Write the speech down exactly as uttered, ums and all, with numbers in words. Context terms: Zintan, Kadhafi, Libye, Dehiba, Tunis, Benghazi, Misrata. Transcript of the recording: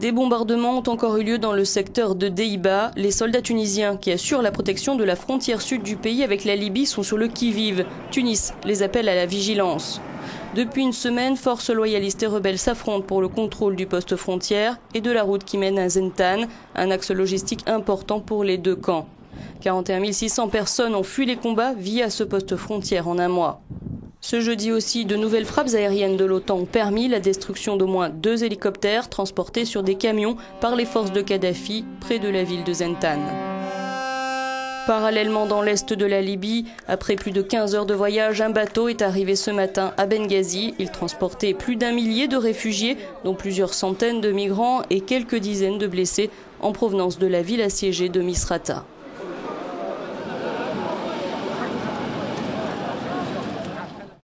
Des bombardements ont encore eu lieu dans le secteur de Dehiba. Les soldats tunisiens qui assurent la protection de la frontière sud du pays avec la Libye sont sur le qui-vive. Tunis les appelle à la vigilance. Depuis une semaine, forces loyalistes et rebelles s'affrontent pour le contrôle du poste frontière et de la route qui mène à Zintan, un axe logistique important pour les deux camps. quarante et un mille six cents personnes ont fui les combats via ce poste frontière en un mois. Ce jeudi aussi, de nouvelles frappes aériennes de l'OTAN ont permis la destruction d'au moins deux hélicoptères transportés sur des camions par les forces de Kadhafi près de la ville de Zintan. Parallèlement dans l'est de la Libye, après plus de quinze heures de voyage, un bateau est arrivé ce matin à Benghazi. Il transportait plus d'un millier de réfugiés, dont plusieurs centaines de migrants et quelques dizaines de blessés en provenance de la ville assiégée de Misrata.